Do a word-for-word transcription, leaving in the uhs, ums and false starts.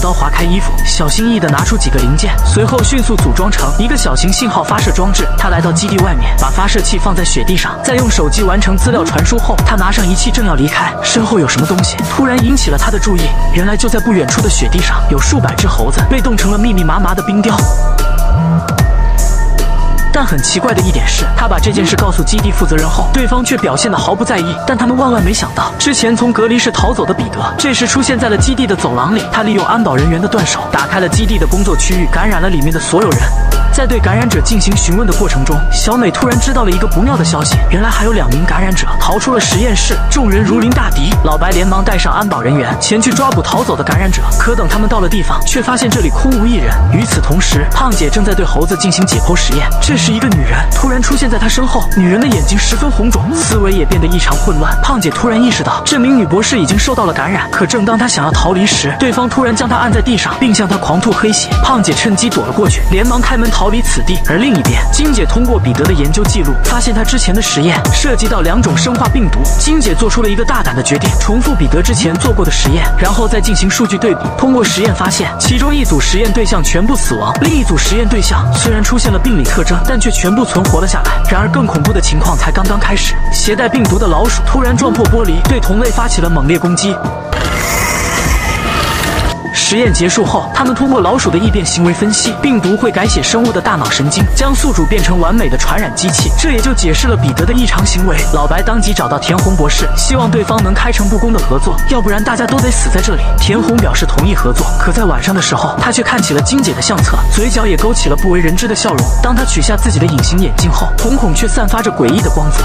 刀划开衣服，小心翼翼地拿出几个零件，随后迅速组装成一个小型信号发射装置。他来到基地外面，把发射器放在雪地上，再用手机完成资料传输后，他拿上仪器正要离开，身后有什么东西突然引起了他的注意。原来就在不远处的雪地上，有数百只猴子被冻成了密密麻麻的冰雕。 但很奇怪的一点是，他把这件事告诉基地负责人后，对方却表现得毫不在意。但他们万万没想到，之前从隔离室逃走的彼得，这时出现在了基地的走廊里。他利用安保人员的断手，打开了基地的工作区域，感染了里面的所有人。在对感染者进行询问的过程中，小美突然知道了一个不妙的消息：原来还有两名感染者逃出了实验室。众人如临大敌，老白连忙带上安保人员前去抓捕逃走的感染者。可等他们到了地方，却发现这里空无一人。与此同时，胖姐正在对猴子进行解剖实验。这时。 一个女人突然出现在她身后，女人的眼睛十分红肿，思维也变得异常混乱。胖姐突然意识到这名女博士已经受到了感染，可正当她想要逃离时，对方突然将她按在地上，并向她狂吐黑血。胖姐趁机躲了过去，连忙开门逃离此地。而另一边，金姐通过彼得的研究记录，发现他之前的实验涉及到两种生化病毒。金姐做出了一个大胆的决定，重复彼得之前做过的实验，然后再进行数据对比。通过实验发现，其中一组实验对象全部死亡，另一组实验对象虽然出现了病理特征，但 却全部存活了下来。然而，更恐怖的情况才刚刚开始。携带病毒的老鼠突然撞破玻璃，对同类发起了猛烈攻击。 实验结束后，他们通过老鼠的异变行为分析，病毒会改写生物的大脑神经，将宿主变成完美的传染机器。这也就解释了彼得的异常行为。老白当即找到田红博士，希望对方能开诚布公的合作，要不然大家都得死在这里。田红表示同意合作，可在晚上的时候，他却看起了金姐的相册，嘴角也勾起了不为人知的笑容。当他取下自己的隐形眼镜后，瞳孔却散发着诡异的光泽。